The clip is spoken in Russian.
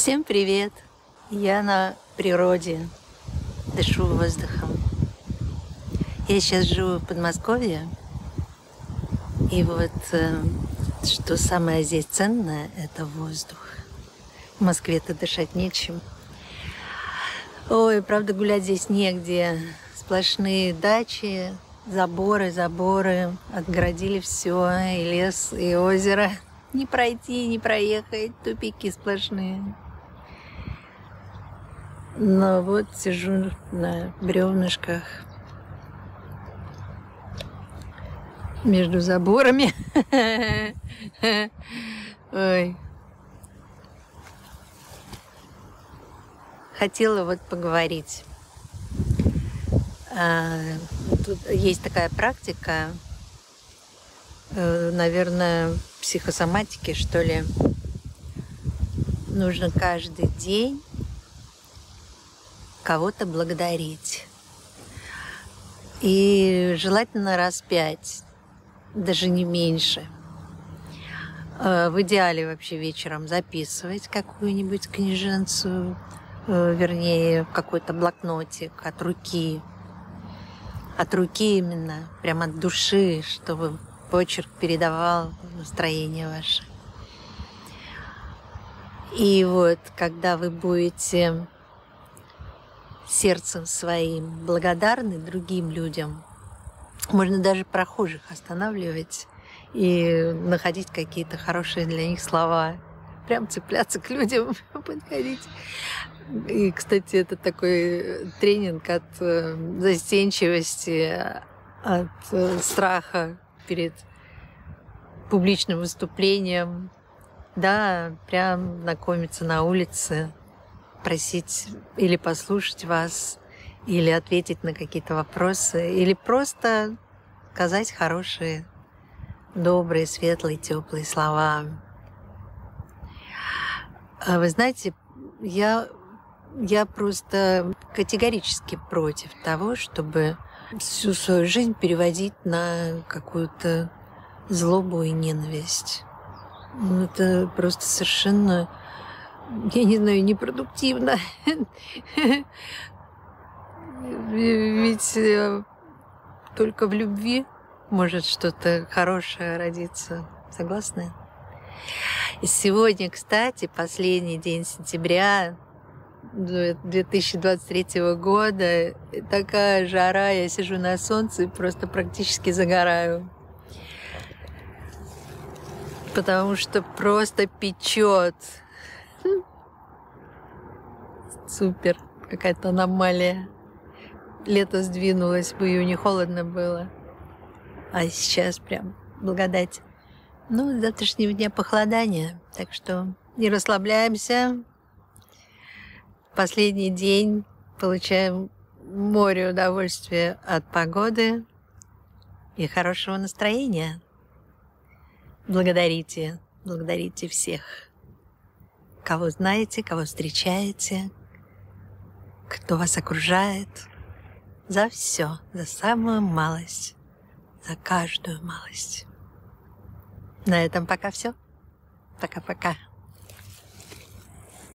Всем привет! Я на природе, дышу воздухом. Я сейчас живу в Подмосковье, и вот что самое здесь ценное, это воздух. В Москве-то дышать нечем. Ой, правда, гулять здесь негде. Сплошные дачи, заборы. Отгородили все, и лес, и озеро. Не пройти, не проехать, тупики сплошные. Но вот сижу на бревнышках между заборами. Ой. Хотела вот поговорить. Тут есть такая практика, наверное, психосоматики, что ли. Нужно каждый день кого-то благодарить. И желательно раз 5, даже не меньше. В идеале вообще вечером записывать какую-нибудь книженцу, вернее, какой-то блокнотик от руки именно, прям от души, чтобы почерк передавал настроение ваше. И вот, когда вы будете сердцем своим благодарны другим людям, можно даже прохожих останавливать и находить какие-то хорошие для них слова, прям цепляться к людям, подходить. И, кстати, это такой тренинг от застенчивости, от страха перед публичным выступлением, да, прям знакомиться на улице, просить или послушать вас, или ответить на какие-то вопросы, или просто сказать хорошие, добрые, светлые, теплые слова. Вы знаете, я просто категорически против того, чтобы всю свою жизнь переводить на какую-то злобу и ненависть. Это просто совершенно, я не знаю, непродуктивно. Ведь только в любви может что-то хорошее родиться. Согласны? И сегодня, кстати, последний день сентября 2023 года. Такая жара, я сижу на солнце и просто практически загораю. Потому что просто печет. Супер, какая-то аномалия. Лето сдвинулось, в июне холодно было. А сейчас прям благодать. Ну, с завтрашнего дня похолодание, так что не расслабляемся. Последний день получаем море удовольствия от погоды и хорошего настроения. Благодарите, благодарите всех, кого знаете, кого встречаете, кто вас окружает, за все, за самую малость, за каждую малость. На этом пока все. Пока-пока.